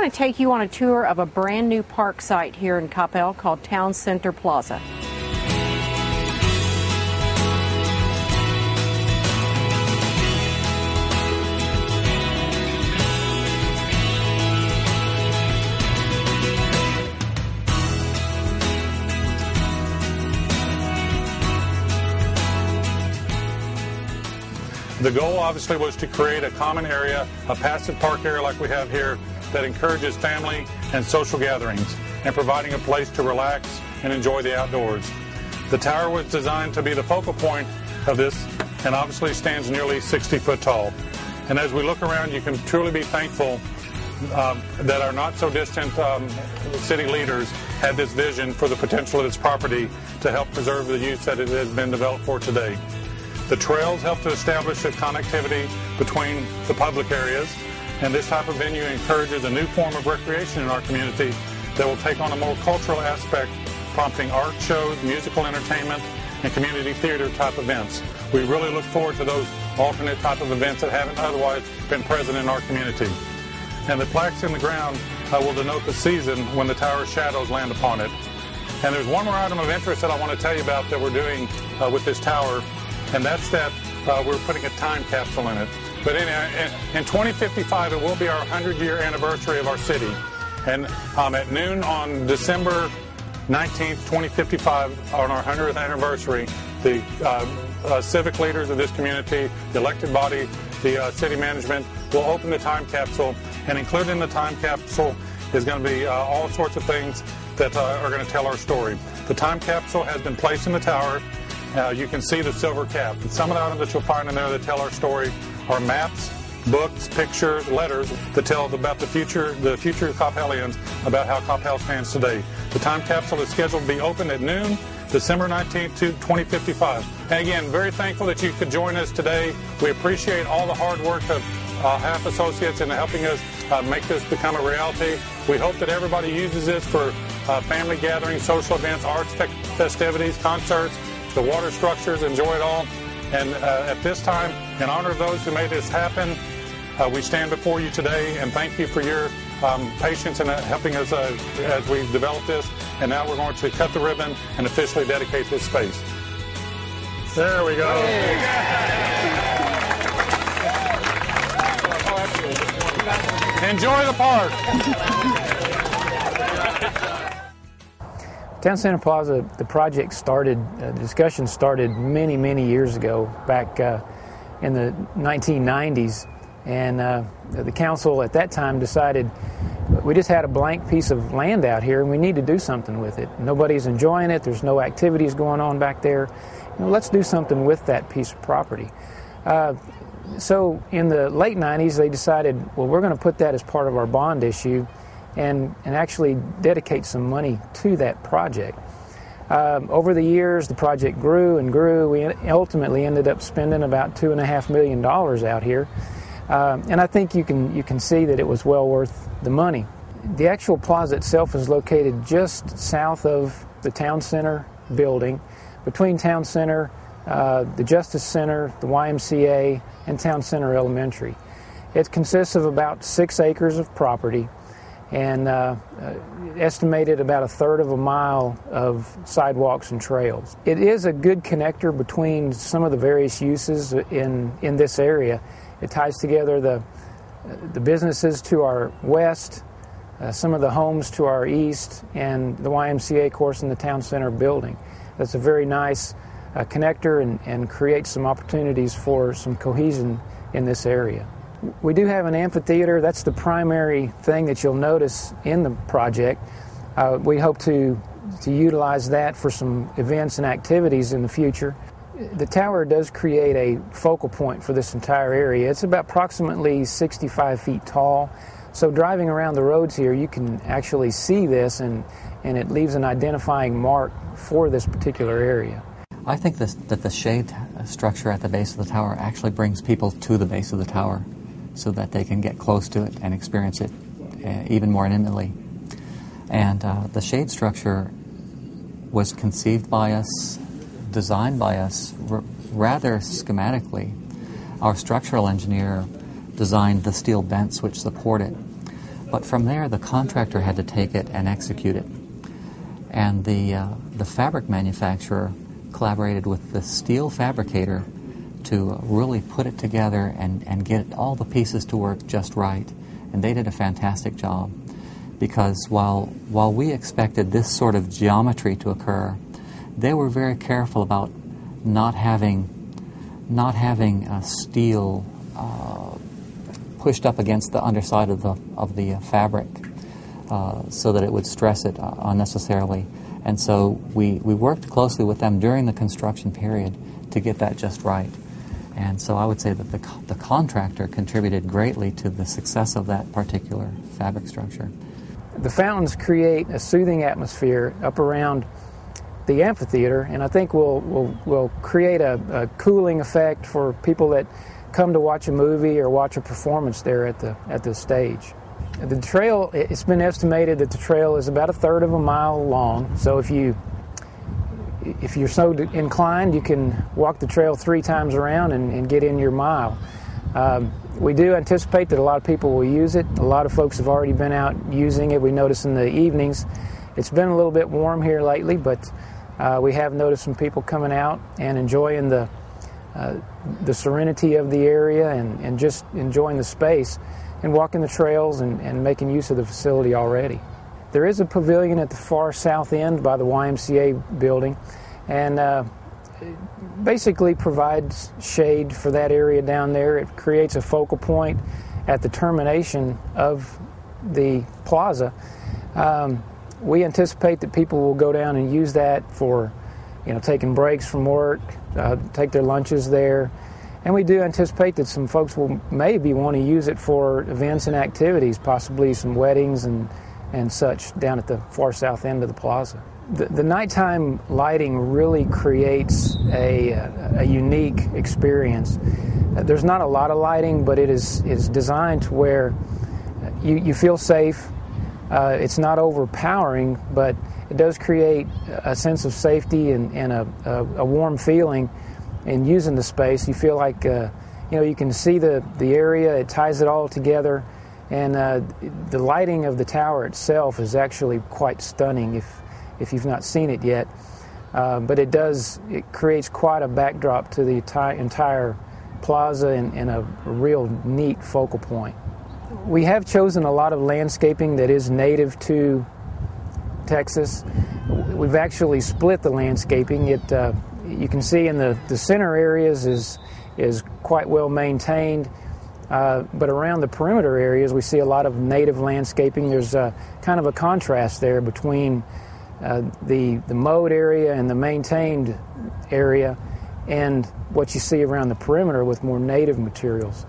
want to take you on a tour of a brand new park site here in Coppell called Town Center Plaza. The goal obviously was to create a common area, a passive park area like we have here, that encourages family and social gatherings and providing a place to relax and enjoy the outdoors. The tower was designed to be the focal point of this and obviously stands nearly 60 foot tall. And as we look around, you can truly be thankful that our not so distant city leaders had this vision for the potential of this property to help preserve the use that it has been developed for today. The trails help to establish a connectivity between the public areas, and this type of venue encourages a new form of recreation in our community that will take on a more cultural aspect, prompting art shows, musical entertainment, and community theater type events. We really look forward to those alternate type of events that haven't otherwise been present in our community. And the plaques in the ground will denote the season when the tower's shadows land upon it. And there's one more item of interest that I want to tell you about that we're doing with this tower, and that's that we're putting a time capsule in it. But in 2055, it will be our 100-year anniversary of our city. And at noon on December 19th, 2055, on our 100th anniversary, the civic leaders of this community, the elected body, the city management will open the time capsule. And included in the time capsule is going to be all sorts of things that are going to tell our story. The time capsule has been placed in the tower. You can see the silver cap. And some of the items that you'll find in there that tell our story are maps, books, pictures, letters that tell about the future of Coppellians, about how Coppell stands today. The time capsule is scheduled to be open at noon, December 19th, 2055. And again, very thankful that you could join us today. We appreciate all the hard work of Halff Associates in helping us make this become a reality. We hope that everybody uses this for family gatherings, social events, arts festivities, concerts. The water structures, enjoy it all. And at this time, in honor of those who made this happen, we stand before you today and thank you for your patience in helping us as we've developed this. And now we're going to cut the ribbon and officially dedicate this space. There we go. Enjoy the park. Town Center Plaza, the project started, the discussion started many years ago, back in the 1990s, and the council at that time decided we just had a blank piece of land out here and we need to do something with it. Nobody's enjoying it, there's no activities going on back there, you know, let's do something with that piece of property. So in the late 90s they decided, well, we're going to put that as part of our bond issue and actually dedicate some money to that project. Over the years, the project grew and grew. We ultimately ended up spending about $2.5 million out here. And I think you can see that it was well worth the money. The actual plaza itself is located just south of the Town Center building, between Town Center, the Justice Center, the YMCA, and Town Center Elementary. It consists of about 6 acres of property and estimated about 1/3 of a mile of sidewalks and trails. It is a good connector between some of the various uses in this area. It ties together the businesses to our west, some of the homes to our east, and the YMCA course in the Town Center building. That's a very nice connector and creates some opportunities for some cohesion in this area. We do have an amphitheater. That's the primary thing that you'll notice in the project. We hope to utilize that for some events and activities in the future. The tower does create a focal point for this entire area. It's about approximately 65 feet tall. So driving around the roads here, you can actually see this, and it leaves an identifying mark for this particular area. I think that the shade structure at the base of the tower actually brings people to the base of the tower, so that they can get close to it and experience it even more intimately. And the shade structure was conceived by us, designed by us, rather schematically. Our structural engineer designed the steel vents which support it. But from there, the contractor had to take it and execute it. And the fabric manufacturer collaborated with the steel fabricator to really put it together and get all the pieces to work just right. And they did a fantastic job, because while we expected this sort of geometry to occur, they were very careful about not having steel pushed up against the underside of the fabric, so that it would stress it unnecessarily. And so we worked closely with them during the construction period to get that just right. And so I would say that the contractor contributed greatly to the success of that particular fabric structure. The fountains create a soothing atmosphere up around the amphitheater, and I think we'll create a cooling effect for people that come to watch a movie or watch a performance there at the stage. The trail, it's been estimated that the trail is about 1/3 of a mile long, so if you're so inclined, you can walk the trail 3 times around and get in your mile. We do anticipate that a lot of people will use it. A lot of folks have already been out using it. We notice in the evenings, it's been a little bit warm here lately, but we have noticed some people coming out and enjoying the serenity of the area and just enjoying the space and walking the trails and making use of the facility already. There is a pavilion at the far south end by the YMCA building, and basically provides shade for that area down there. It creates a focal point at the termination of the plaza. We anticipate that people will go down and use that for, taking breaks from work, take their lunches there. And we do anticipate that some folks will maybe want to use it for events and activities, possibly some weddings and such down at the far south end of the plaza. The nighttime lighting really creates a unique experience. There's not a lot of lighting, but it is designed to where you feel safe. It's not overpowering, but it does create a sense of safety and a warm feeling in using the space. You feel like you can see the area. It ties it all together. And the lighting of the tower itself is actually quite stunning if you've not seen it yet. But it creates quite a backdrop to the entire plaza and a real neat focal point. We have chosen a lot of landscaping that is native to Texas. We've actually split the landscaping. It you can see in the center areas is quite well maintained. But around the perimeter areas, we see a lot of native landscaping. There's kind of a contrast there between the mowed area and the maintained area and what you see around the perimeter with more native materials.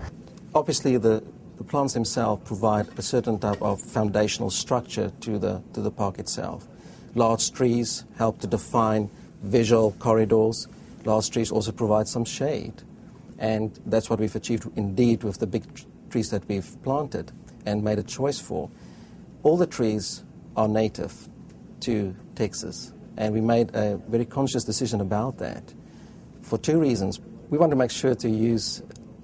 Obviously, the plants themselves provide a certain type of foundational structure to the park itself. Large trees help to define visual corridors. Large trees also provide some shade. And that's what we've achieved indeed with the big trees that we've planted and made a choice for. All the trees are native to Texas, and we made a very conscious decision about that for 2 reasons. We want to make sure to use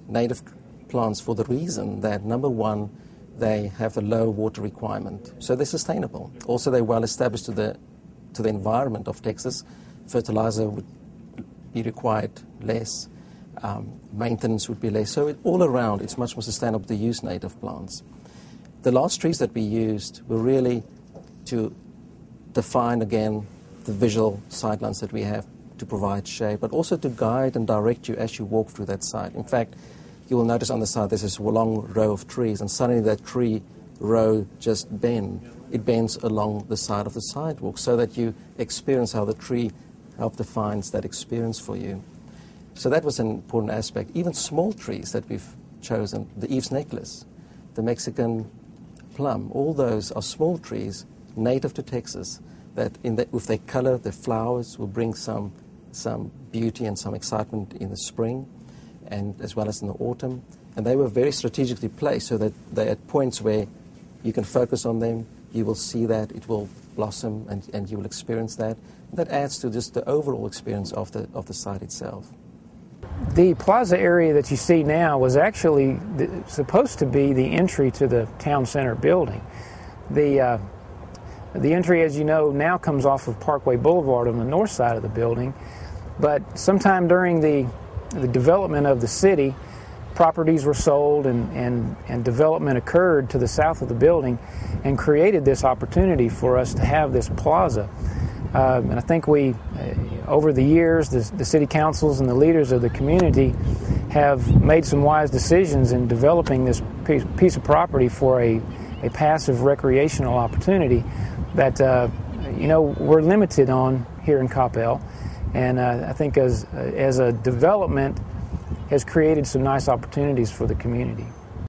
native plants for the reason that, number one, they have a low water requirement, so they're sustainable. Also, they're well established to the environment of Texas. Fertilizer would be required less. Maintenance would be less. So all around, it's much more sustainable to use native plants. The last trees that we used were really to define, again, the visual sightlines that we have to provide shade, but also to guide and direct you as you walk through that site. In fact, you will notice on the side there's this long row of trees, and suddenly that tree row just bends. It bends along the side of the sidewalk so that you experience how the tree defines that experience for you. So that was an important aspect. Even small trees that we've chosen, the Eve's Necklace, the Mexican plum, all those are small trees native to Texas that with their color, their flowers, will bring some beauty and some excitement in the spring and as well as in the autumn. And they were very strategically placed so that they're at points where you can focus on them, you will see that, it will blossom and you will experience that. And that adds to just the overall experience of the site itself. The plaza area that you see now was actually supposed to be the entry to the Town Center building. The entry, as you know, now comes off of Parkway Boulevard on the north side of the building, but sometime during the development of the city, properties were sold and development occurred to the south of the building and created this opportunity for us to have this plaza. And I think we, over the years, the city councils and the leaders of the community have made some wise decisions in developing this piece of property for a passive recreational opportunity that, you know, we're limited on here in Coppell. And I think as a development has created some nice opportunities for the community.